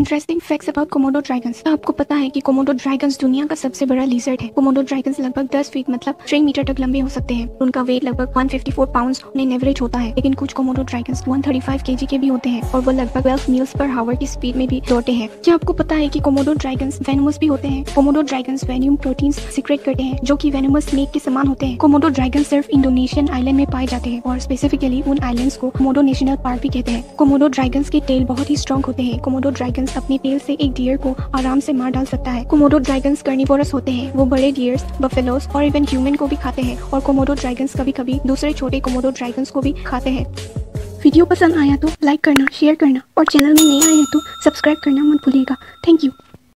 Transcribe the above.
Interesting facts about Komodo dragons. आपको पता है कि कोमोडो ड्रैगन्स दुनिया का सबसे बड़ा लिजर्ड है। कोमोडो ड्रैगन्स लगभग 10 फीट मतलब 3 मीटर तक लंबे हो सकते हैं। उनका वेट लगभग 154 पाउंड्स ऑन एवरेज होता है, लेकिन कुछ कोमोडो ड्रैगन्स 135 केजी के भी होते हैं और वो लगभग 12 मील्स पर आवर की स्पीड में भी दौड़ते हैं। क्या आपको पता है कि कोमोडो ड्रैगन्स वेनमस भी होते हैं? Komodo dragons venom protein secrete करते हैं जो कि वेनमस स्नेक के समान होते हैं। कोमोडो ड्रैगन सिर्फ इंडोनेशियन आइलैंड में पाए जाते हैं और स्पेसिफिकली उन आइलैंड्स को कोमोडो नेशनल पार्क भी कहते हैं। कोमोडो ड्रैगन्स के टेल बहुत ही स्ट्रॉन्ग होते हैं। कोमोडो ड्रैगन्स अपने टेल से एक डियर को आराम से मार डाल सकता है। कोमोडो ड्रैगन्स कार्निवोरस होते हैं। वो बड़े डियर्स, बफेलोस और इवन ह्यूमन को भी खाते हैं और कोमोडो ड्रैगन्स कभी कभी दूसरे छोटे कोमोडो ड्रैगन्स को भी खाते हैं। वीडियो पसंद आया तो लाइक करना, शेयर करना और चैनल में नए आए हैं तो सब्सक्राइब करना मत भूलिएगा। Thank you.